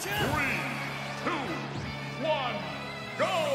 3, 2, 1, go!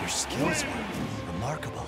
Your skills were remarkable.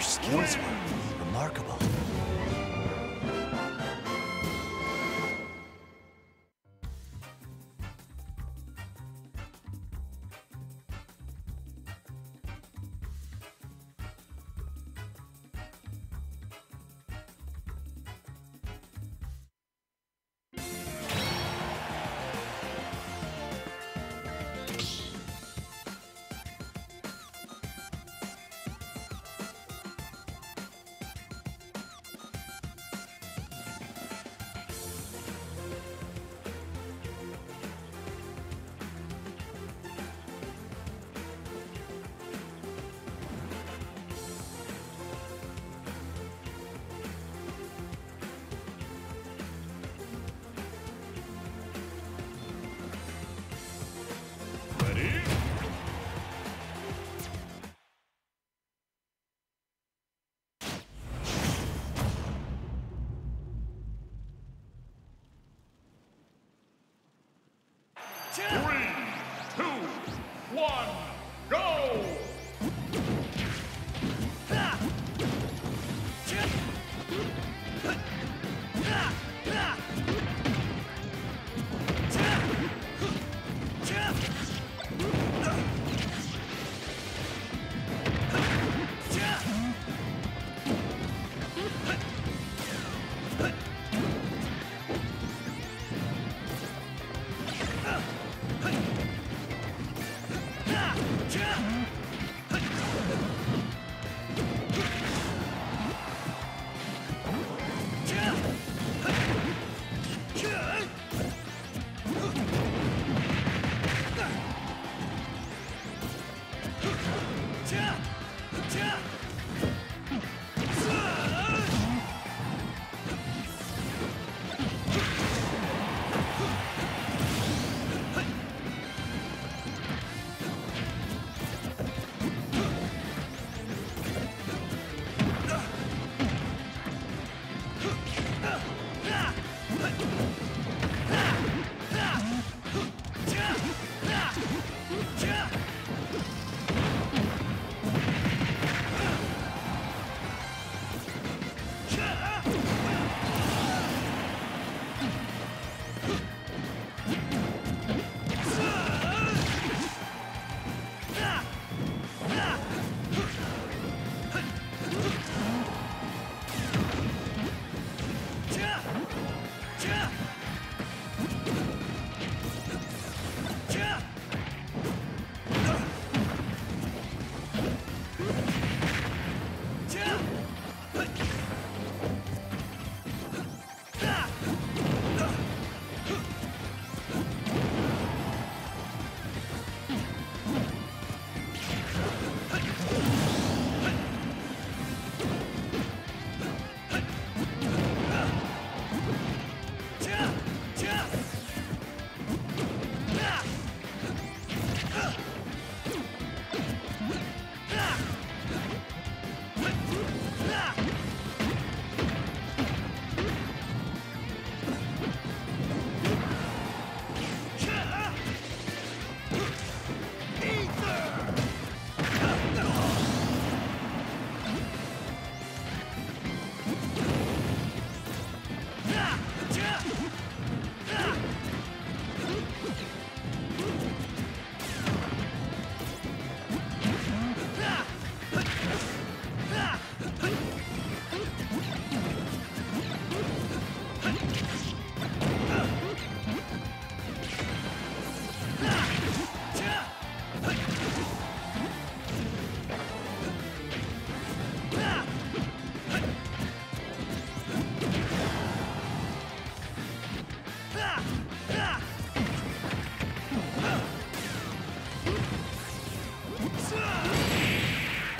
Skills were remarkable. No!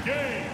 Game!